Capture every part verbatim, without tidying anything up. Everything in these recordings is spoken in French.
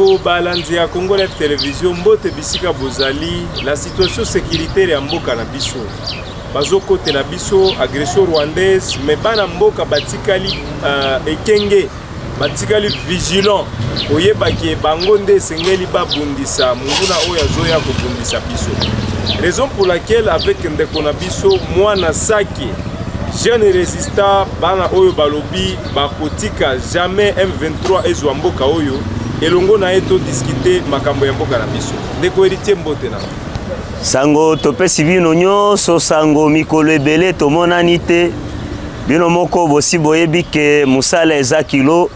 Bandeko, Balandi, à Congo Live Télévision, Mbote Bissika Bozali, la situation sécuritaire est en Mboka Nabiso. Bazoko Tenabiso, agression rwandaise, mais Banamboka Batikali et Kenge, Batikali vigilant, Oye Baké, Bangonde, Sengeli Babundisa, Munguna Oya Zoya Kobundisa Biso. Raison pour laquelle, avec Ndekonabiso, moi Nasaki, jeune résistant, Bana Oyo Balobi, Bakotika, jamais M vingt-trois et Zouamboka Oyo, et Longo Naeto discuté Makambo Yamboka Nabiso. Ndeko héritier Mbote na. Sango tope si bino nyonso sango mikolo ebele tomonani te bino moko bosi boyebi ke musala eza kilo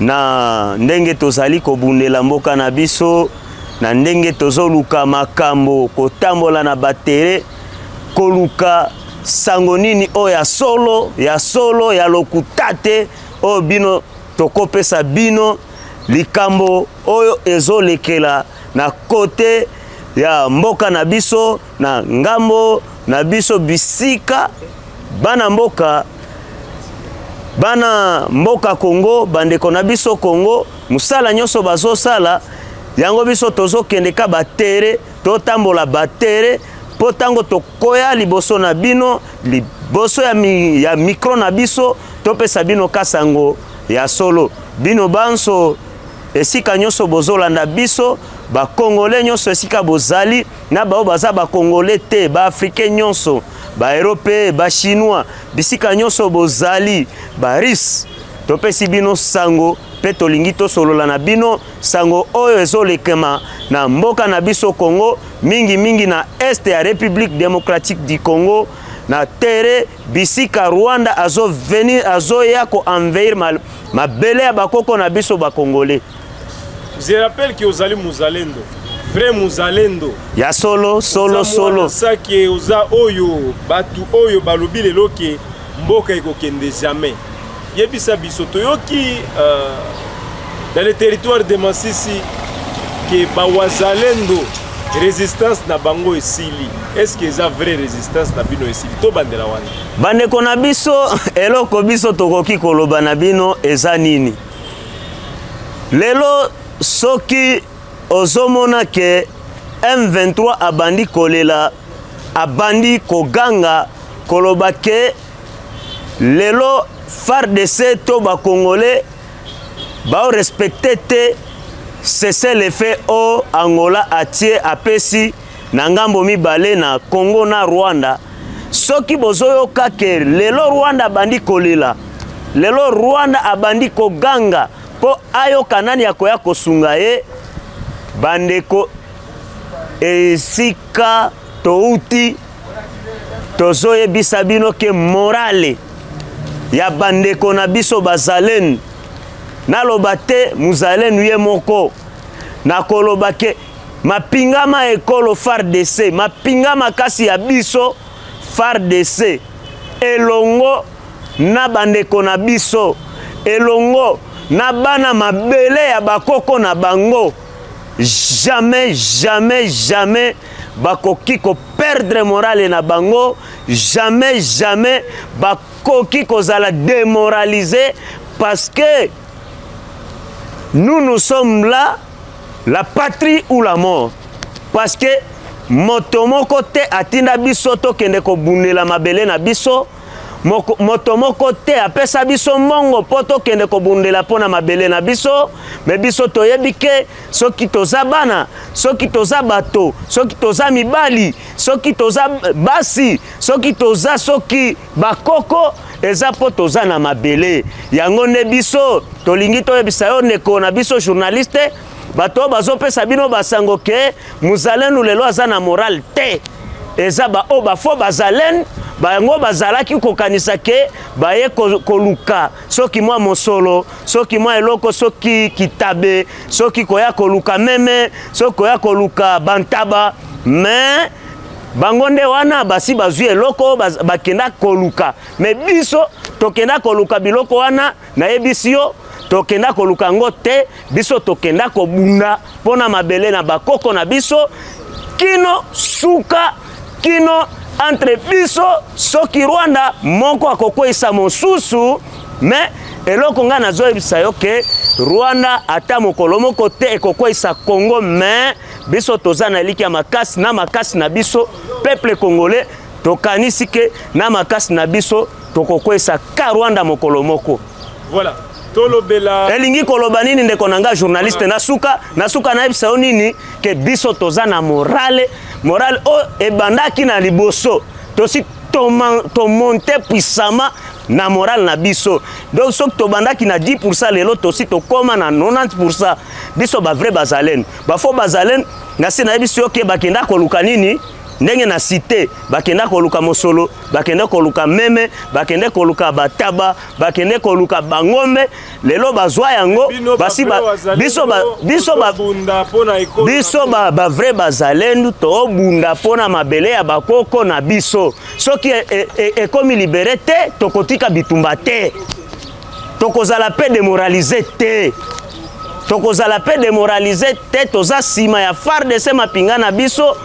na ndenge tozali kobundela mboka na biso na ndenge tozoluka makambo kotambola na batere koluka sango nini o ya solo ya solo ya lokutate o bino tokopesa bino likambo oyo ezolekela na kote ya mboka na biso na ngambo na biso bisika bana mboka bana mboka Congo bandeko na biso Congo musala nyoso bazo sala yango biso tozo kendeka batere totambola batere potango tokoya liboso na bino liboso ya, mi, ya micro na biso topesa bino kasango ya solo bino banso esika nyoso bozola na biso ba Congolais nyonso esika bozali na ba baza ba Congolais te ba Africain nyonso ba Européen ba Chinois bisika nyonso bozali ba Ris topesi bino sango pe tolingi tosolola na bino sango oyo ezolekema na mboka na biso Congo mingi mingi na Est ya République démocratique du Congo na tere bisika Rwanda azo venir azo yako envahir mal mabele ya bakoko na biso ba Congolais. Je rappelle que vous allez Muzalendo. Vrai Muzalendo. Il y a solo, solo, solo. C'est ça qui est Oza Oyo, Batu Oyo, Balobi, les loquets, Mboka et Kokende jamais. Il y a des gens qui, dans le territoire de Masisi, qui est Bawazalendo, résistance na Bango et Sili. Est-ce que c'est vrai résistance na Bino et Sili? Tout bandela wani. Bandeko na biso, eloko biso tokoki koloba na Bino et Zanini. Lelo, soki ozomona ke M vingt-trois abandi kolela abandi koganga koloba ke lelo F A R D C to ba Congolais ba respecter te cesser les faits o Angola atie apesi na ngambo mibale na Congo na Rwanda soki bozoyoka ke lelo Rwanda abandi kolela lelo Rwanda abandi koganga po ayo kanani ya koya kosunga ye bandeko esika touti tozoye bisabino ke morale ya bandeko na biso bazalen naloba te muzalenu ye moko na koloba ke mapingama ekolo F A R D C mapingama kasi ya biso F A R D C elongo na bandeko na biso elongo na bana mabele ya bakoko na bango jamais jamais jamais bakoki ko perdre morale na bango jamais jamais bakoki kozala démoraliser parce que nous nous sommes là la patrie ou la mort parce que motomoko te atinda biso to kende ko bunela mabele na biso motomoko te apesa biso mongo poto kende kobundela pona mabele na biso me biso toyebi ke soki toza bana soki toza bato soki toza mibali soki toza basi soki toza soki bakoko eza po toza na mabele yango ne biso tolingi toyebisa yo neko na biso journaliste bato bazopesa bino basango ke muzalenu lelo aza na moral te eza ba o bafo bazalenu bango bazalaki kokanisa ke baye koluka soki mwa mosolo soki mwa eloko soki kitabe soki koya koluka meme soki koya koluka bantaba mais bango nde wana basi bazwi eloko bakenda koluka mais biso tokenda koluka biloko wana na ebisio tokenda koluka ngote biso tokenda kobunda pona mabele na bakoko na biso kino suka kino entre biso soki Rwanda moko akokwesa mosusu mais eloko nga nazoyebisa yo ke Rwanda ata mokolo moko te ekokwisa Congo, mais biso toza na liki ya makasi na makasi na biso peuple congolais tokanisi ke na makasi na biso tokokwisa ka Rwanda mokolo moko. Voilà. Tolobela elingi koloba nini ndeko nanga journaliste na suka na suka na ebisa nini ke biso toza na morale morale o ebandaki na liboso tosi to monter puissamment na morale na biso. Donc so to bandaki na dix pour cent lelo tosi to koma na quatre-vingt-dix pour cent biso ba vrai bazalene ba faux bazalene na se na biso ke bakenda koluka nini ndenge na cité bakenda koluka mosolo bakenda koluka meme bakenda koluka bataba bakenda koluka bangombe lelo bazwa yango basi ba biso ba biso ba biso ba ba vrai bazalendo to bunda pona mabele ya bakoko na biso soki ekomi libéré te tokotika bitumba te tokozala pe démoraliser te tokozala pe démoraliser te toza sima ya farde se mapinga na biso.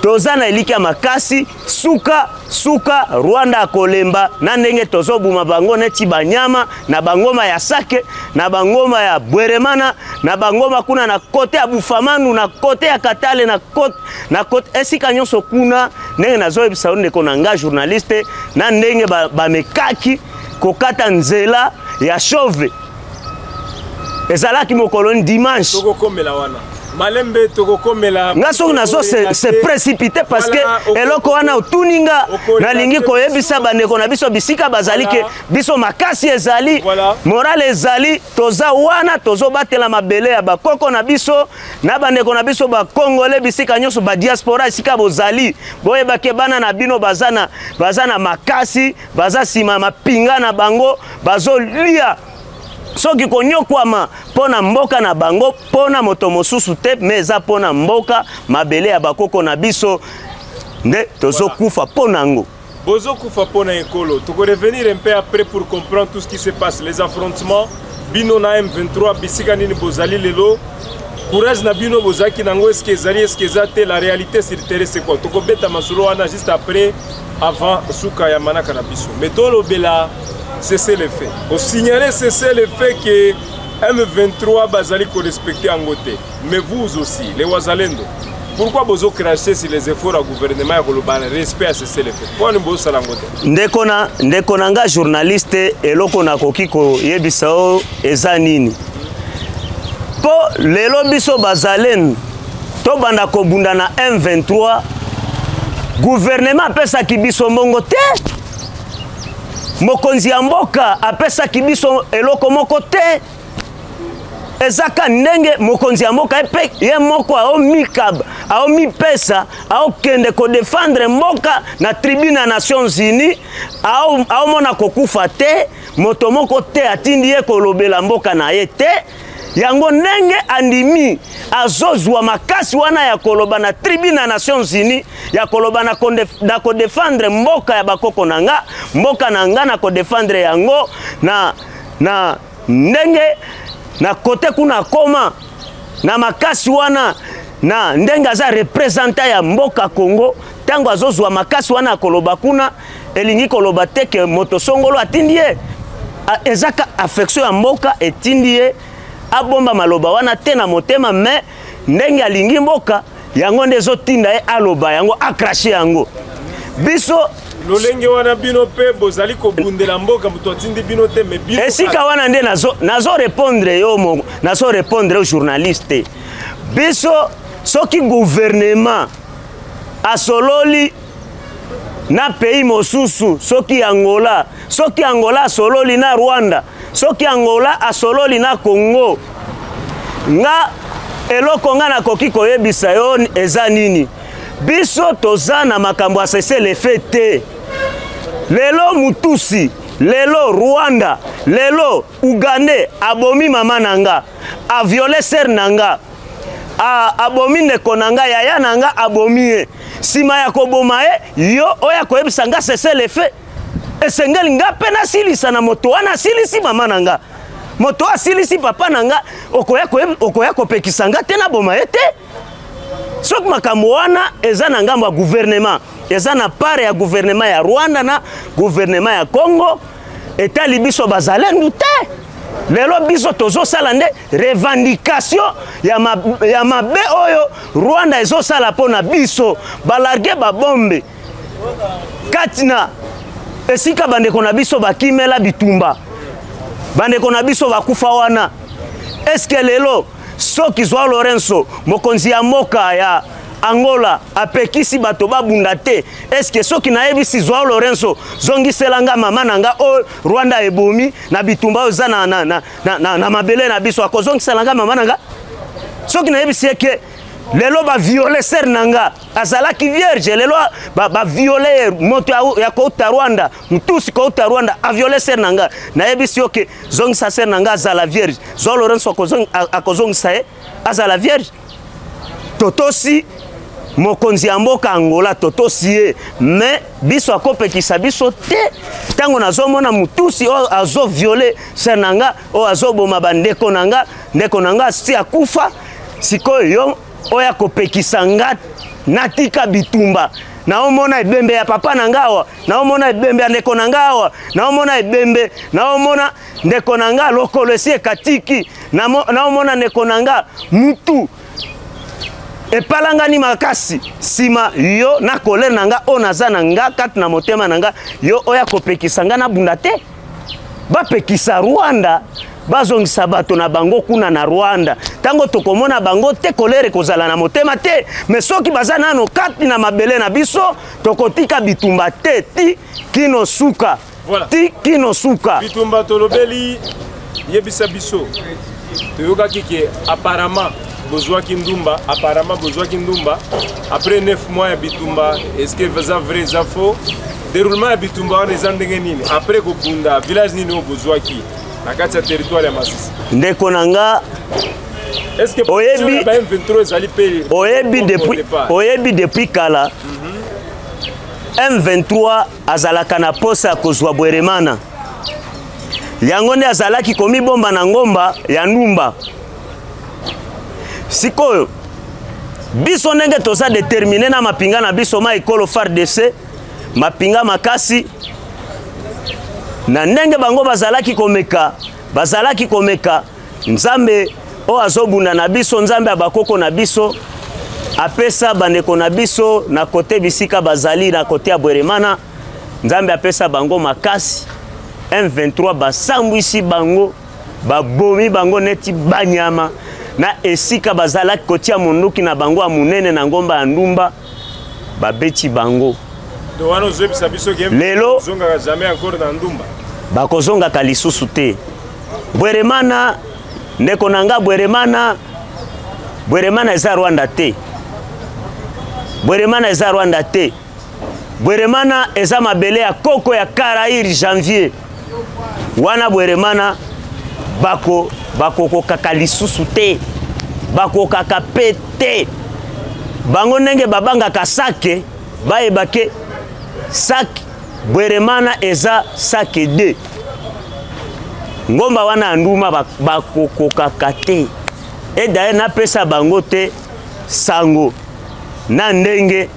Toza na eliki ya makasi, suka, suka, Rwanda kolemba, na ndenge tozo buma bango neti banyama, na bangoma ya sake, na bangoma ya bweremana, na bangoma kuna na kote ya bufamanu, na kote ya katale, na kote, na kote, esika nyonso kuna, ndenge na zoe bisaonde konanga journaliste, na ndenge ba, ba mekaki, kokata nzela, ya chove. Ezala ki mokoloni dimanche. Toko komela wana. Malembe tokokomela ngaso nazo se, se précipiter parce voilà, que eloko wana utuninga na lingi koyebisa bandeko na biso bisika bazali voilà. Ke biso makasi ezali voilà. Morale ezali toza wana tozo batela mabele ya bakoko na biso na bandeko na biso ba Congolais bisika nyoso ba diaspora bisika bozali boye bakebana na bino bazana bazana makasi baza sima mapinga na bango bazolia. So ki konyokwama pona mboka na bango pona moto mosusu te meza pona mboka mabele ya bakoko na biso nde tozokufa pona ngo. Bozokufa pona ekolo. Toko revenir un peu après pour comprendre tout ce qui se passe, les affrontements bino na M vingt-trois bisika nini bozali lelo. Courage na bino bozaki nango eske ezali eske ezate la réalité sur terre c'est quoi. Toko beta masolo wana juste après avant suka ya manaka na biso. Metolo bela cessez les faits. Au signaler cessez les faits que M vingt-trois Bazali qu'on respectait en côté. Mais vous aussi, les Ouazalendo, pourquoi vous crachez sur les efforts à gouvernement et global respect à cessez les faits? Pourquoi nous sommes en côté? Ndekona, ndekonanga journaliste eloko na kokiko yebisao ezanini. Po lelo biso Bazalen to banda kobunda na M vingt-trois gouvernement pesa kibiso mbongo te. Mokonzi amboka apesa kibiso eloko moko te ezaka ndenge mokonzi amboka epe ye moko ao mikab ao mipesa ao kende ko défendre mboka na tribune Nations Unies ao ao mona kokufa te moto moko te atindi ye kolobela mboka na ye te yango ndenge andimi azozwa makasi wana ya koloba na tribune Nations Unies ya koloba na konde na ko défendre mboka ya bakoko nanga mboka nanga na ko défendre yango na na ndenge na kote kuna koma na makasi wana na ndenge za representant ya mboka Congo tango azozwa makasi wana koloba kuna elingi koloba teke moto songolo atindie ezaka affection ya mboka etindie abomba maloba wana te na motema mais ndenge alingi mboka yango ndezo tinda ye aloba yango akrashi yango biso lolenge wana bino pe bozali kobundela mboka muto atindi bino te mais bino esika wana nde nazo nazo répondre yo mon nazo répondre aux journalistes biso soki gouvernement asololi na pays mosusu soki Angola soki Angola asololi na Rwanda soki Angola asololi na Congo nga eloko nga na koki koyebisa yo eza nini biso toza na makambo asese le fete lelo mutusi lelo Rwanda lelo Uganda abomi mama nanga a violé ser nanga a abomi ndeko nanga yaya nanga abomi sima ya koboma e yo oya koyebisa nga sese le fete esengeli nga pena silisa na moto wana silisi mama nanga moto asilisi papa nanga okoya okoya kopekisa nga tena boma ete sok makambo wana eza na ngambo ya gouvernement eza na part ya gouvernement ya Rwanda na gouvernement ya Congo État libiso bazala nous té. Lelo biso tozo sala nde revendication ya ma ya mabe oyo Rwanda ezo sala pona biso balarge ba bombe. Katina esika bande kona biso bakimela bitumba. Bande kona biso bakufa wana. Est-ce que lelo soki zwa Lorenzo mokonzi ya moka ya Angola apekisi bato babunda te? Est-ce que soki nayebi si zwa Lorenzo zongi selanga mama nanga o Rwanda ebomi na bitumba oza na na na na, na mabele na biso akozongi selanga mama nanga? Soki nayebi si ke lelo ba violer ser nanga azala ki vierge lelo ba, ba violer moto ya ko Rwanda mtusi ko Rwanda a violer ser nanga nayebi si ke zongi sa ser nanga azala vierge zwa Lorenzo akozongi akozongi sa e azala vierge totosi mokonzi ya mboka Angola totosie mais biso akopekisa biso te tango nazomona mutusi o azo violé senanga o azo boma bandeko nanga ndeko nanga si akufa sikoyo oya kopekisa nga natika bitumba naomona ebembe ya papa nangawa naomona ebembe ya ndeko nangawa naomona ebembe naomona ndeko nanga lokolo sie katiki naomona ndeko nanga mutu et palangani makasi sima yo na kolere nanga onaza nanga kat na motema nanga yo oya kopekisa nga na bunda te ba pekisa Rwanda bazongisa bato na bango kuna na Rwanda tango tokomona bango te kolere kozala na motema te mais soki baza nano kat na mabele na biso tokotika bitumba te ti kino suka voilà. Ti kino suka bitumba tolobeli yebisa biso toyoka kike apparemment Bozoa Kindumba, apparemment Bozoa Kindumba, après neuf mois à Bitumba, est-ce que c'est vrai, c'est faux? Déroulement à Bitumba, on est en Dengenine. Après Kobunda, village Nino Bozoa qui, dans le territoire de Massis. Ndekonanga, est-ce que Oyebi, Oyebi depuis, Oyebi depuis Kala, M vingt-trois, Azalakana Posa Kozwa Bweremana. Yangonde Azalaki komi bomba na ngomba ya Numba. Sikoyo biso nenge toza déterminé na mapinga na biso ma ekolo F A R D C mapinga makasi na ndenge bango bazalaki komeka bazalaki komeka nzambe o azobunda na biso nzambe abakoko na biso apesa bandeko na biso na kote bisika bazali na kote ya Bweremana nzambe apesa bango makasi M vingt-trois basambwisi bango babomi bango neti banyama na esika bazalaki kotia monduki na bango ya munene na ngomba ya Ndumba babeti bango lelo bakozongaka lisusu te. Bweremana ndeko nanga Bweremana Bweremana eza Rwanda te Bweremana eza Rwanda te Bweremana eza mabele ya koko ya Karaïri janvier wana Bweremana bako bakoko kaka lisusu te bako kaka pete bango nenge babanga kasake baye bake sak Bweremana eza sake de ngomba wana Nduma bakoko kaka te e daye na pesa bango te sango na ndenge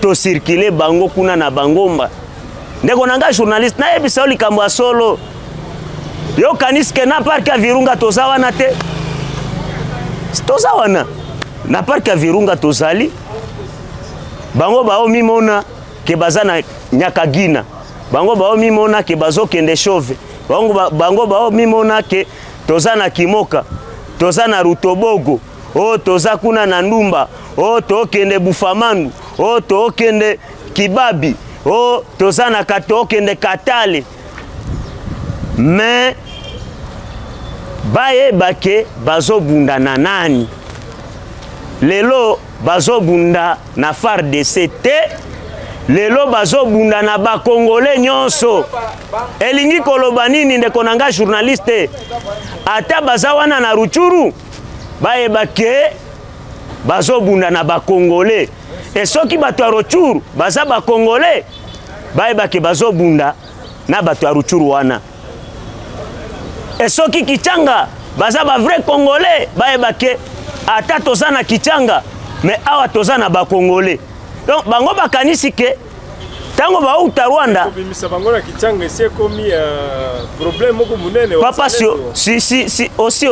to circuler bango kuna na bangomba ndeko nanga journaliste na ebisa olikambo solo. Yo kaniske na park ya Virunga tozawana te. Tozawana. Na park ya Virunga tozali. Bango bao mimona ke bazana Nyakagina. Bango bao mimona ke bazokende Shove. Bango bango bao mimona ke tozana Kimoka. Tozana Rutobogo. O toza kuna na Ndumba. O tokende Bufamangu. O tokende Kibabi. O tozana katokende Katale. Mais baye bake bazobunda na nani lelo bazobunda na F A R D C T lelo bazobunda na bakongole nyonso elingi koloba nini ndeko nanga journaliste ata bazawana na Ruchuru baye bake bazobunda na bakongole et soki bato Ruchuru baza bakongole baye bake bazobunda na bato Ruchuru wana. Et ceux qui kichanga, bazaba vrai Congolais, bae bake, ata tozana kichanga, mais awa tozana ba Congolais. Donc, bango bakanisi ke, Tango bauta Rwanda. Papa si si si aussi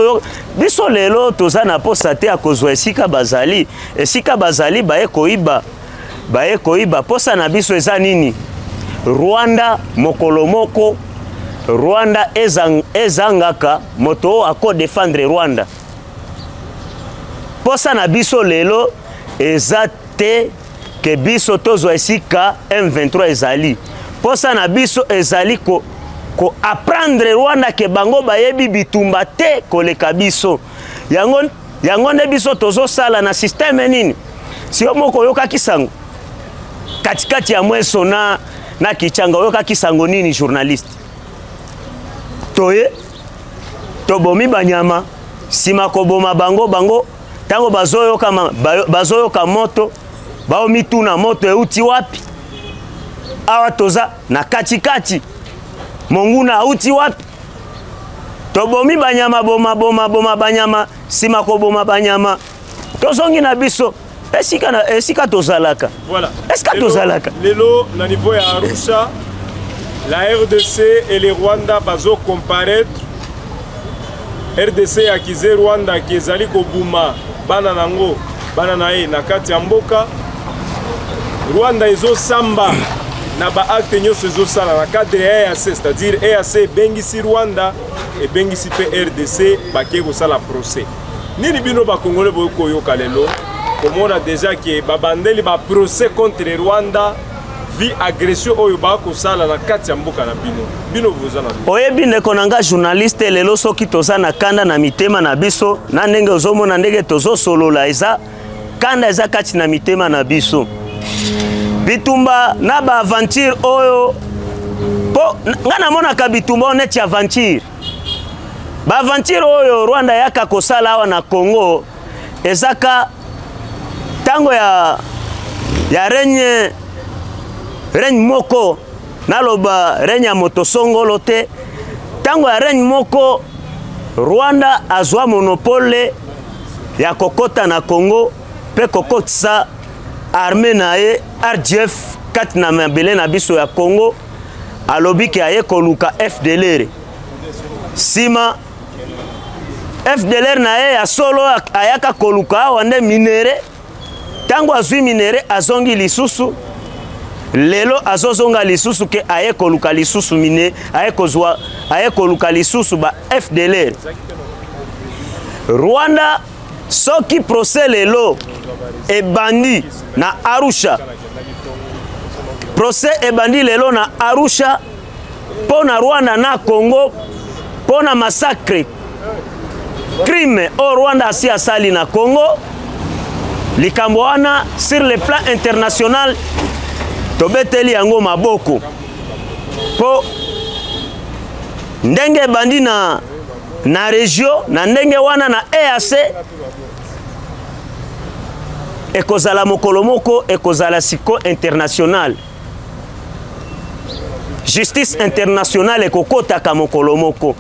biso lelo tozana po sate akozwa esika bazali esika bazali bae koiba bae koiba posa na biso eza nini Rwanda mokolomoko Rwanda ezang ezangaka moto ako défendre Rwanda posa na biso lelo ezate que biso tozwa esika M vingt-trois ezali posa na biso ezali ko ko apprendre Rwanda ke bango bayebi bitumba te koleka biso yango yango ne biso tozo sala na système nini si omoko yoka kisango katikati ya mweso na na kichanga yoka kisango nini journaliste toye tobomi banyama sima koboma bango bango tango bazoyo kama bazoyo kamoto bao mituna moto euti wapi awa toza na katikati monguna uti wapi tobomi banyama boma boma boma banyama sima koboma banyama tozongi na biso esika na esika tozalaka voilà esika tozalaka lelo na niveau ya Arusha la R D C et le Rwanda bazo comparaître R D C akize Rwanda kezali kobuma bana nango bana nae na kati ya mboka Rwanda ezo samba na ba acte nyonso ezo sala na cadre ya E A C c'est-à-dire E A C bengisi Rwanda et bengisi pe R D C bake ko sala procès nini bino ba Congolais bo koyoka lelo komona déjà que ba bandeli ba procès contre Rwanda vi agression oyo ba ko sala na kati ya mboka na bino bino bozana oyebi ndeko nanga journaliste lelo soki toza na kanda na mitema na biso na ndenge ozomona ndenge tozo solola eza kanda eza kati na mitema na biso bitumba na ba aventure oyo po ngana mona ka bitumba oneti aventure ba aventure oyo Rwanda yaka kosala awa na Congo ezaka tango ya ya renye renye moko naloba renye ya motosongolo te tango ya renye moko Rwanda azwa monopole ya kokota na Congo pe kokotisa armée nae R D F kat na mabele na biso ya Congo alobi ke aye koluka F D L R sima F D L R nae ya solo ayaka koluka wande minere tango azwi minere azongi lisusu lelo azozonga lisusu ke aye koluka lisusu mine aye kozwa aye koluka lisusu ba F D L R Rwanda soki procès lelo ebandi na Arusha procès ebandi lelo na Arusha pona Rwanda na Congo pona massacre crime au Rwanda si asali na Congo likambo wana sur le plan international tobeteli yango maboko po ndenge ebandi na na region na ndenge wana na E A C ekozala mokolo moko ekozala siko international justice internationale ekokotaka mokolo moko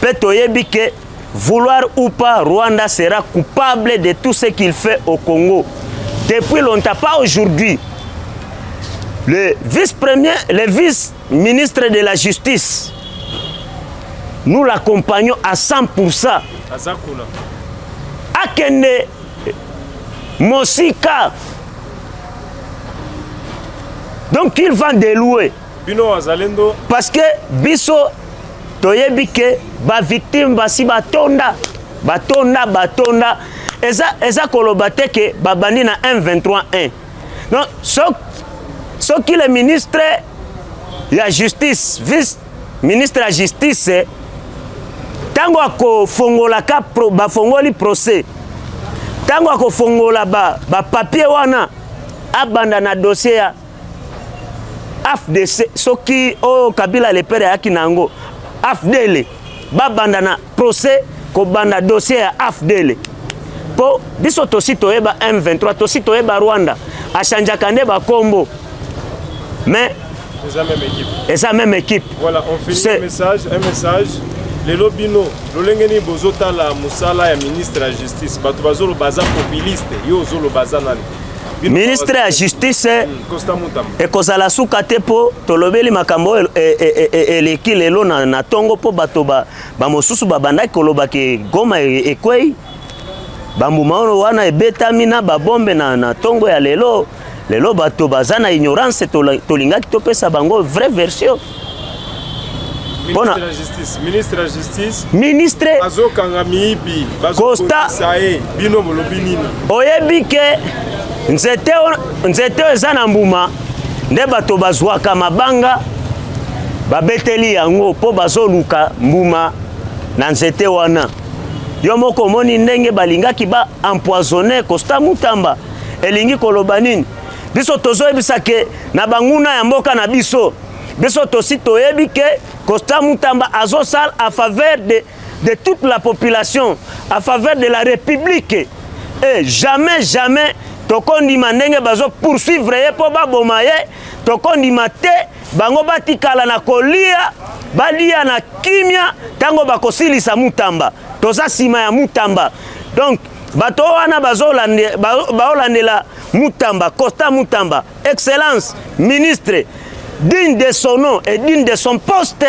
pe toyebi ke vouloir ou pas Rwanda sera coupable de tout ce qu'il fait au Congo depuis longtemps pas aujourd'hui le vice-premier le vice-ministre de la justice nous l'accompagnons à cent pour cent akende Mosika. Donc il va délouer. Parce que biso toyebike ba victime basi batonda batonda batonda eza eza kolobate ke babandi na un vingt-trois un. Donc ce ce qui le ministre de la justice vice ministre de la justice tango ko fongola ka pro ba fongoli procès tango akofongola ba ba papier wana abanda na dossier A F D C soki o Kabila le pere yaki nango A F D L babanda na procès ko banda dossier A F D L po biso tosi toyeba M vingt-trois tosi toyeba Rwanda achanjaka ne ba kombo mais c'est la même équipe et ça même équipe voilà on finit le message un message les lobino lolengeni bozotala musala ya ministre ya justice bato bazolo baza populiste yo zolo bazana ministre de la justice et kozala sukate po tolobeli makambo eleki lelo na tongo po bato ba mosusu babandaki koloba ke Goma ekwei bambuma wana ebetami na babombe na tongo ya lelo lelo bato baza na ignorance tolingaki topesa bango vraie version. Ministre de la justice, ministre de la justice, ministre Bazo Kangamibi, Bazo Costa Sae, Bino Molobini. Oyebike, nzete nzete zanambuma, ne bato bazwa kama banga, babeteli yango po bazo luka mbuma na nzete wana. Yomoko moni ndenge balinga kiba empoisonner Costa Mutamba, elingi kolobanini. Biso tozo ebisake na banguna ya mboka na biso. Biso tosi toyebike Costa Mutamba azosal à faveur de, de toute la population, à faveur de la République. Et jamais, jamais, tokondima ndenge bazo poursuivre ye po babomaye, tokondima te, bango batikala na kolia, balia na kimia, tango bakosilisa Mutamba, toza sima ya Mutamba. Donc, bato wana bazo baolandela Mutamba, Costa Mutamba, Excellence, ministre, digne de son nom et digne de son poste,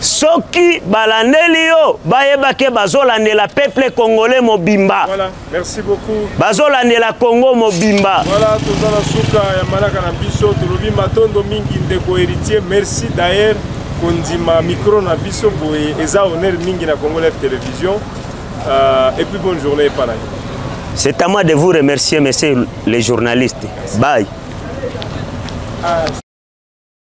ceux qui balanelio baebake bazolane la peuple congolais mobimba. Voilà, merci beaucoup. Bazolane la Congo mobimba. Voilà, toza la souka ya malaka na biso tolobi matondo mingi ndeko héritier. Merci d'ailleurs kondima micro na biso boye eza honneur mingi na Congo Live Télévision. Euh, et puis bonne journée par là. C'est à moi de vous remercier messieurs les journalistes. Merci. Bye. Ah,